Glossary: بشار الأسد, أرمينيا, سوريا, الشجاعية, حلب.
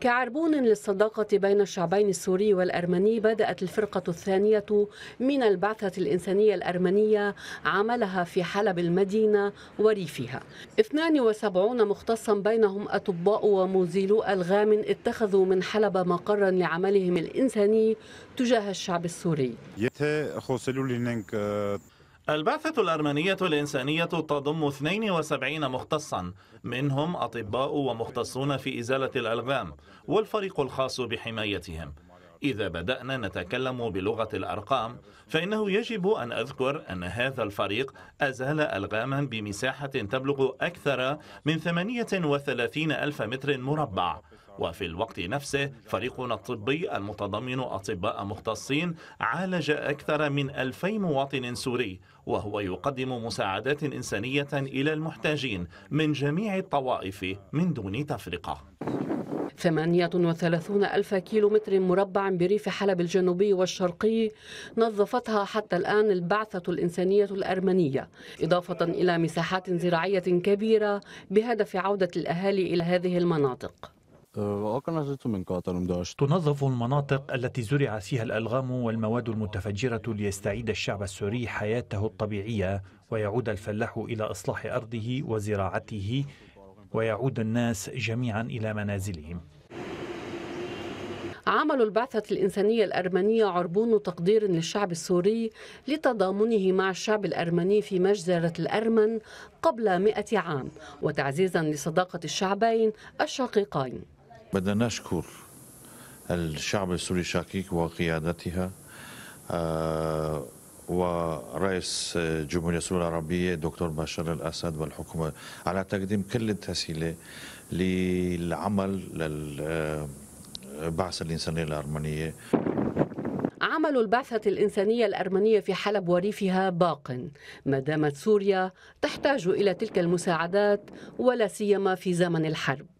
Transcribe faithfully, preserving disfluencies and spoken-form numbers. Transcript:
كعربون للصداقة بين الشعبين السوري والأرمني، بدأت الفرقة الثانية من البعثة الإنسانية الأرمنية عملها في حلب المدينة وريفها. اثنان وسبعين مختصا بينهم أطباء ومزيلو ألغام اتخذوا من حلب مقرا لعملهم الإنساني تجاه الشعب السوري. البعثة الأرمنية الإنسانية تضم اثنين وسبعين مختصا، منهم أطباء ومختصون في إزالة الألغام والفريق الخاص بحمايتهم. إذا بدأنا نتكلم بلغة الأرقام فإنه يجب أن أذكر أن هذا الفريق أزال ألغاما بمساحة تبلغ أكثر من ثمانية وثلاثين ألف متر مربع، وفي الوقت نفسه فريقنا الطبي المتضمن أطباء مختصين عالج أكثر من ألفي مواطن سوري، وهو يقدم مساعدات إنسانية إلى المحتاجين من جميع الطوائف من دون تفرقة. ثمانية وثلاثين ألف كيلومتر مربع بريف حلب الجنوبي والشرقي نظفتها حتى الآن البعثة الإنسانية الأرمنية، إضافة إلى مساحات زراعية كبيرة بهدف عودة الأهالي إلى هذه المناطق. تنظف المناطق التي زرع فيها الألغام والمواد المتفجرة ليستعيد الشعب السوري حياته الطبيعية، ويعود الفلاح إلى إصلاح أرضه وزراعته، ويعود الناس جميعا إلى منازلهم. عمل البعثة الإنسانية الأرمنية عربون تقدير للشعب السوري لتضامنه مع الشعب الأرمني في مجزرة الأرمن قبل مئة عام، وتعزيزا لصداقة الشعبين الشقيقين. بدنا نشكر الشعب السوري الشقيق وقيادتها ورئيس جمهورية سوريا العربية دكتور بشار الأسد والحكومة على تقديم كل التسهيلات للعمل للبعثة الإنسانية الأرمنية. عمل البعثة الإنسانية الأرمنية في حلب وريفها باق ما دامت سوريا تحتاج إلى تلك المساعدات، ولا سيما في زمن الحرب.